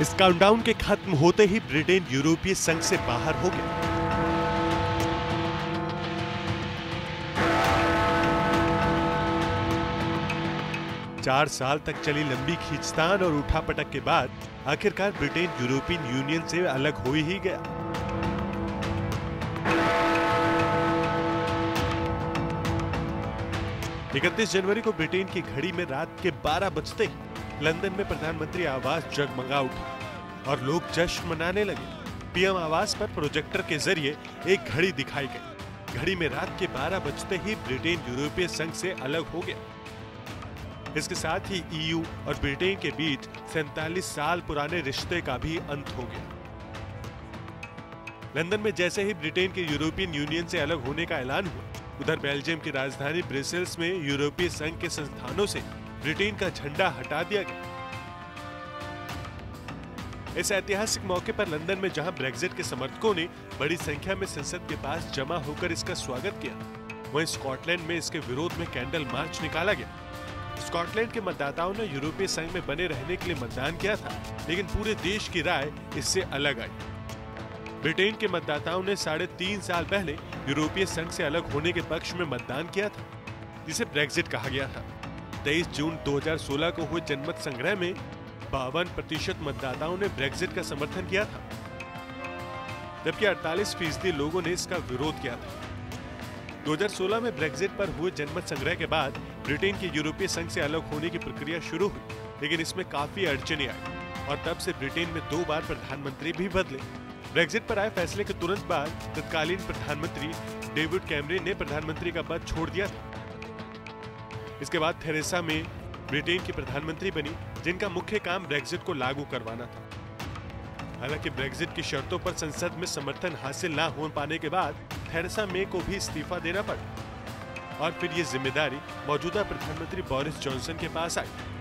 इस काउंटडाउन के खत्म होते ही ब्रिटेन यूरोपीय संघ से बाहर हो गया। चार साल तक चली लंबी खींचतान और उठापटक के बाद आखिरकार ब्रिटेन यूरोपियन यूनियन से अलग हो ही गया। इकतीस जनवरी को ब्रिटेन की घड़ी में रात के 12 बजते ही लंदन में प्रधानमंत्री आवास जगमगा उठा और लोग जश्न मनाने लगे। पीएम आवास पर प्रोजेक्टर के जरिए एक घड़ी दिखाई गई। घड़ी में रात के 12 बजते ही ब्रिटेन यूरोपीय संघ से अलग हो गया। इसके साथ ही ईयू और ब्रिटेन के बीच 47 साल पुराने रिश्ते का भी अंत हो गया। लंदन में जैसे ही ब्रिटेन के यूरोपियन यूनियन से अलग होने का ऐलान हुआ, उधर बेल्जियम की राजधानी ब्रुसेल्स में यूरोपीय संघ के संस्थानों से ब्रिटेन का झंडा हटा दिया गया। इस ऐतिहासिक मौके पर लंदन में जहां ब्रेग्जिट के समर्थकों ने बड़ी संख्या में संसद के पास जमा होकर इसका स्वागत किया, वहीं स्कॉटलैंड में इसके विरोध में कैंडल मार्च निकाला गया। स्कॉटलैंड के मतदाताओं ने यूरोपीय संघ में बने रहने के लिए मतदान किया था, लेकिन पूरे देश की राय इससे अलग आई। ब्रिटेन के मतदाताओं ने 3.5 साल पहले यूरोपीय संघ से अलग होने के पक्ष में मतदान किया था, जिसे ब्रेग्जिट कहा गया था। 23 जून 2016 को हुए जनमत संग्रह में 52% मतदाताओं ने ब्रेग्जिट का समर्थन किया था, जबकि 48% लोगों ने इसका विरोध किया था। 2016 में ब्रेग्जिट पर हुए जनमत संग्रह के बाद ब्रिटेन के यूरोपीय संघ से अलग होने की प्रक्रिया शुरू हुई, लेकिन इसमें काफी अड़चनें आई और तब से ब्रिटेन में 2 बार प्रधानमंत्री भी बदले। ब्रेग्जिट पर आए फैसले के तुरंत बाद तत्कालीन प्रधानमंत्री डेविड कैमरन ने प्रधानमंत्री का पद छोड़ दिया था। इसके बाद थेरेसा मे ब्रिटेन की प्रधानमंत्री बनी, जिनका मुख्य काम ब्रेग्जिट को लागू करवाना था। हालांकि ब्रेग्जिट की शर्तों पर संसद में समर्थन हासिल न हो पाने के बाद थेरेसा मे को भी इस्तीफा देना पड़ा और फिर ये जिम्मेदारी मौजूदा प्रधानमंत्री बोरिस जॉनसन के पास आई।